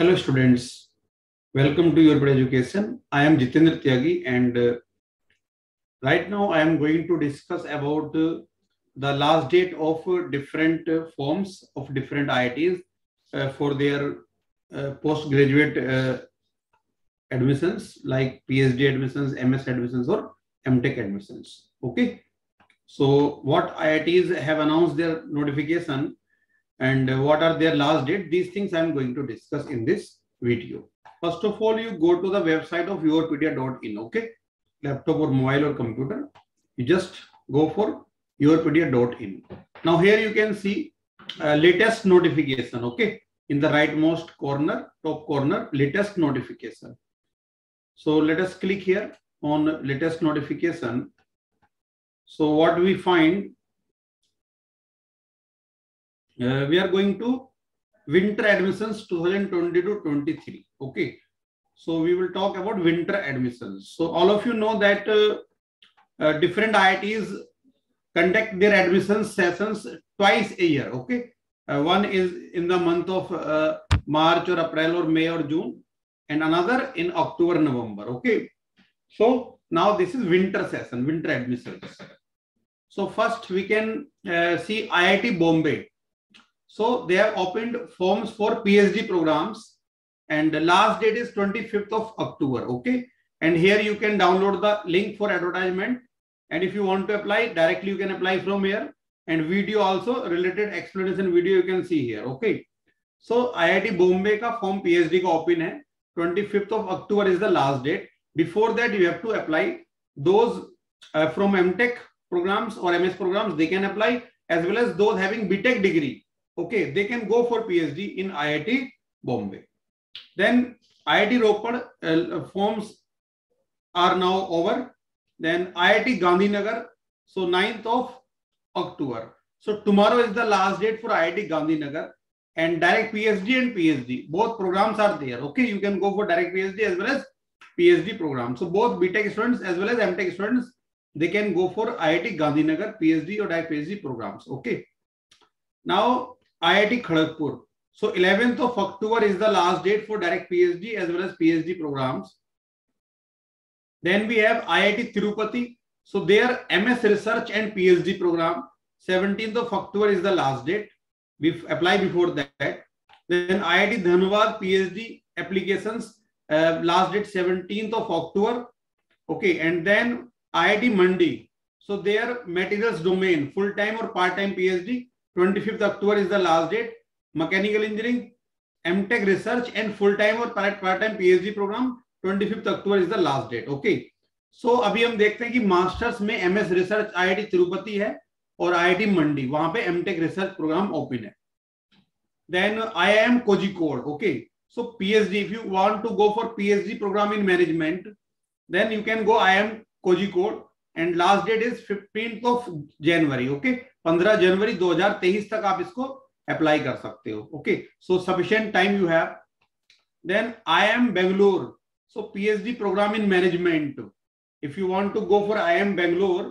Hello students, welcome to Your Pedia Education. I am Jitendra Tyagi and right now I am going to discuss about the last date of different forms of different IITs for their postgraduate admissions like PhD admissions, MS admissions or MTech admissions. Okay, so what IITs have announced their notification and what are their last date, these things I am going to discuss in this video. First of all, you go to the website of yourpedia.in, okay? Laptop or mobile or computer, you just go for yourpedia.in. Now here you can see latest notification, okay? In the rightmost corner, top corner, latest notification. So let us click here on latest notification. So what we find, we are going to winter admissions 2022-23. Okay, so we will talk about winter admissions. So all of you know that different IITs conduct their admissions sessions twice a year. Okay, one is in the month of March or April or May or June, and another in October, November. Okay, so now this is winter session, winter admissions. So first we can see IIT Bombay. So they have opened forms for PhD programs and the last date is 25th of October. Okay. And here you can download the link for advertisement. And if you want to apply directly, you can apply from here, and video also related explanation video you can see here. Okay. So IIT Bombay ka form PhD ka open hai. 25th of October is the last date. Before that you have to apply. Those from MTech programs or MS programs, they can apply, as well as those having BTech degree. Okay, they can go for PhD in IIT Bombay. Then IIT Ropar forms are now over. Then IIT Gandhinagar, so 9th of October. So tomorrow is the last date for IIT Gandhinagar, and direct PhD and PhD. Both programs are there. Okay, you can go for direct PhD as well as PhD program. So both BTech students as well as MTech students, they can go for IIT Gandhinagar PhD or direct PhD programs. Okay. Now IIT Kharagpur. So 11th of October is the last date for direct PhD as well as PhD programs. Then we have IIT Thirupati. So their MS research and PhD program, 17th of October is the last date. We apply before that. Then IIT Dhanbad PhD applications, last date 17th of October. Okay, and then IIT Mandi. So their materials domain, full-time or part-time PhD, 25th October is the last date. Mechanical engineering, MTech research and full-time or part-time PhD program, 25th October is the last date. Okay. So अभी हम देखते हैं कि masters में MS research IIT Tirupati है और IIT मंडी, वहाँ पे MTech research program open है. Then IIM Kozhikode. Okay. So PhD, if you want to go for PhD program in management, then you can go IIM Kozhikode. And last date is 15th of January. Okay. 15 जनवरी 2023 तक आप इसको apply कर सकते हो. Okay, so sufficient time you have. Then IIM Bangalore, so PhD programme in management, if you want to go for IIM Bangalore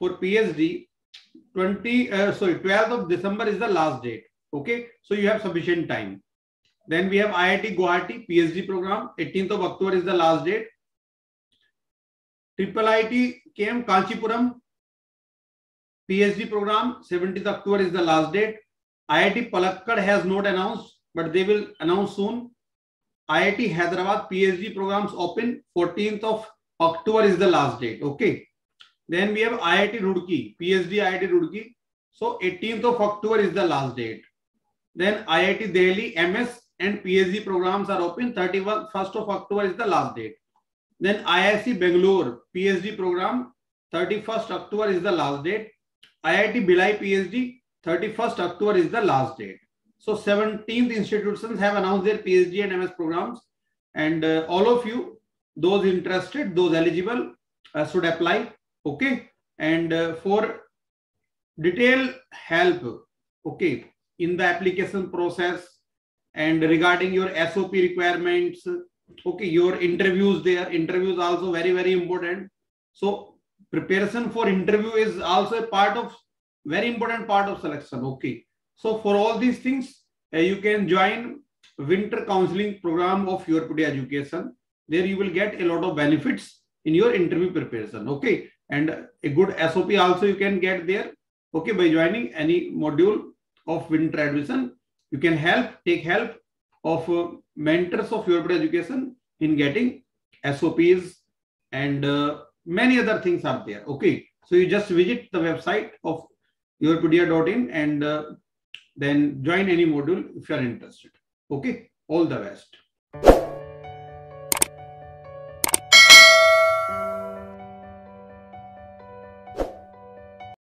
for PhD 12th of December is the last date. Okay, so you have sufficient time. Then we have IIT Guwahati PhD programme, 18th of October is the last date. Triple IT K कांचीपुरम PhD program, 17th October is the last date. IIT Palakkad has not announced, but they will announce soon. IIT Hyderabad PhD programs open, 14th of October is the last date. Okay. Then we have IIT Roorkee, PhD IIT Roorkee. So 18th of October is the last date. Then IIT Delhi MS and PhD programs are open, 31st of October is the last date. Then IISc Bangalore PhD program, 31st October is the last date. IIT Bhilai PhD, 31st October is the last date. So 17th institutions have announced their PhD and MS programs, and all of you, those interested, those eligible, should apply. Okay, and for detailed help, okay, in the application process and regarding your SOP requirements, okay, your interviews there, interviews also very, very important. So preparation for interview is also a part of, very important part of selection. Okay. So for all these things, you can join winter counseling program of YourPedia Education. There you will get a lot of benefits in your interview preparation. Okay. And a good SOP also you can get there. Okay. By joining any module of winter admission, you can take help of mentors of YourPedia Education in getting SOPs and many other things are there. Okay. So you just visit the website of yourpedia.in and then join any module if you are interested. Okay. All the best.